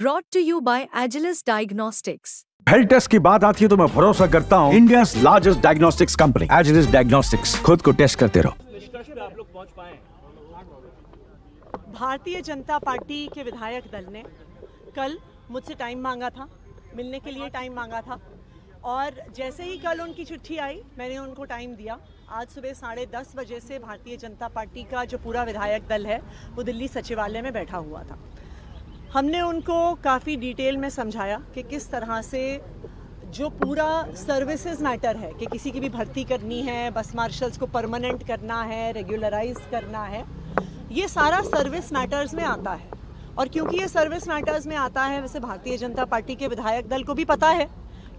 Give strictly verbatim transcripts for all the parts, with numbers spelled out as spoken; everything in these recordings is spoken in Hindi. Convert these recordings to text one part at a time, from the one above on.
Brought to you by Agilus Diagnostics. Health test की बात आती है तो मैं भरोसा करता हूँ इंडिया की largest diagnostics company Agilus diagnostics. खुद को टेस्ट करते रहो। निष्कर्ष पे आप लोग पहुँच पाए। भारतीय जनता पार्टी के विधायक दल ने कल मुझसे टाइम मांगा था, मिलने के लिए टाइम मांगा था, और जैसे ही कल उनकी चिट्ठी आई मैंने उनको टाइम दिया। आज सुबह साढ़े दस बजे से भारतीय जनता पार्टी का जो पूरा विधायक दल है वो दिल्ली सचिवालय में बैठा हुआ था। हमने उनको काफ़ी डिटेल में समझाया कि किस तरह से जो पूरा सर्विसेज मैटर है कि किसी की भी भर्ती करनी है, बस मार्शल्स को परमानेंट करना है, रेगुलराइज करना है, ये सारा सर्विस मैटर्स में आता है। और क्योंकि ये सर्विस मैटर्स में आता है, वैसे भारतीय जनता पार्टी के विधायक दल को भी पता है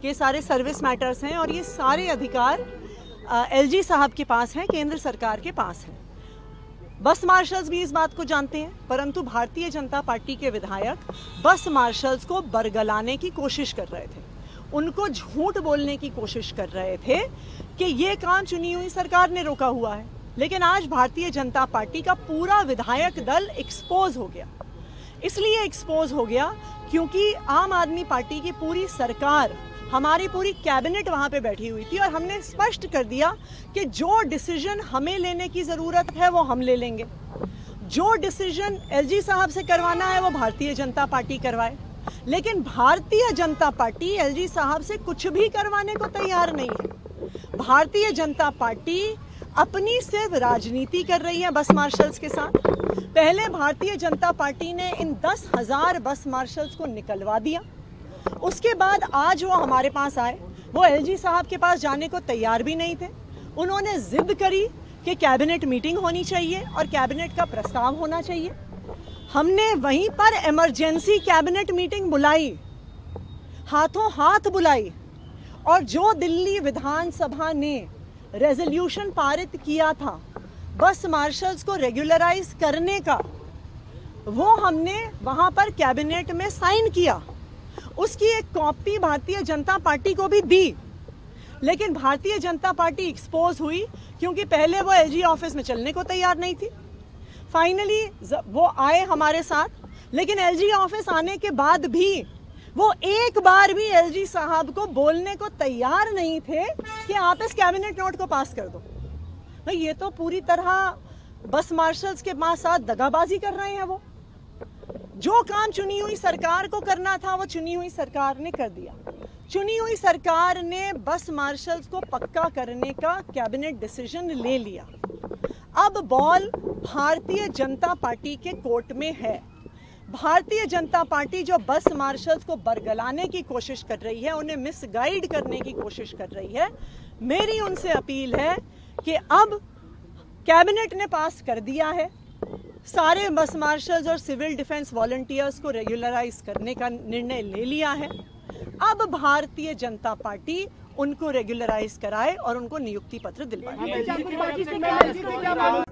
कि ये सारे सर्विस मैटर्स हैं और ये सारे अधिकार एल जी साहब के पास हैं, केंद्र सरकार के पास हैं। बस मार्शल्स भी इस बात को जानते हैं, परंतु भारतीय जनता पार्टी के विधायक बस मार्शल्स को बरगलाने की कोशिश कर रहे थे, उनको झूठ बोलने की कोशिश कर रहे थे कि ये काम चुनी हुई सरकार ने रोका हुआ है। लेकिन आज भारतीय जनता पार्टी का पूरा विधायक दल एक्सपोज हो गया। इसलिए एक्सपोज हो गया क्योंकि आम आदमी पार्टी की पूरी सरकार, हमारी पूरी कैबिनेट वहाँ पे बैठी हुई थी और हमने स्पष्ट कर दिया कि जो डिसीजन हमें लेने की ज़रूरत है वो हम ले लेंगे, जो डिसीजन एलजी साहब से करवाना है वो भारतीय जनता पार्टी करवाए। लेकिन भारतीय जनता पार्टी एलजी साहब से कुछ भी करवाने को तैयार नहीं है। भारतीय जनता पार्टी अपनी सिर्फ राजनीति कर रही है बस मार्शल्स के साथ। पहले भारतीय जनता पार्टी ने इन दस हज़ार बस मार्शल्स को निकलवा दिया, उसके बाद आज वो हमारे पास आए। वो एलजी साहब के पास जाने को तैयार भी नहीं थे। उन्होंने जिद करी कि कैबिनेट मीटिंग होनी चाहिए और कैबिनेट का प्रस्ताव होना चाहिए। हमने वहीं पर इमरजेंसी कैबिनेट मीटिंग बुलाई, हाथों हाथ बुलाई, और जो दिल्ली विधानसभा ने रेजोल्यूशन पारित किया था बस मार्शल्स को रेगुलराइज करने का, वो हमने वहाँ पर कैबिनेट में साइन किया। उसकी एक कॉपी भारतीय जनता पार्टी को भी दी। लेकिन भारतीय जनता पार्टी एक्सपोज हुई क्योंकि पहले वो एलजी ऑफिस में चलने को तैयार नहीं थी। फाइनली वो आए हमारे साथ, लेकिन एलजी ऑफिस आने के बाद भी वो एक बार भी एलजी साहब को बोलने को तैयार नहीं थे कि आप इस कैबिनेट नोट को पास कर दो। भाई ये तो पूरी तरह बस मार्शल्स के साथ दगाबाजी कर रहे हैं। वो जो काम चुनी हुई सरकार को करना था वो चुनी हुई सरकार ने कर दिया। चुनी हुई सरकार ने बस मार्शल्स को पक्का करने का कैबिनेट डिसीजन ले लिया। अब बॉल भारतीय जनता पार्टी के कोर्ट में है। भारतीय जनता पार्टी जो बस मार्शल्स को बरगलाने की कोशिश कर रही है, उन्हें मिसगाइड करने की कोशिश कर रही है, मेरी उनसे अपील है कि अब कैबिनेट ने पास कर दिया है, सारे बस मार्शल्स और सिविल डिफेंस वॉलंटियर्स को रेगुलराइज करने का निर्णय ले लिया है। अब भारतीय जनता पार्टी उनको रेगुलराइज कराए और उनको नियुक्ति पत्र दिलवाए।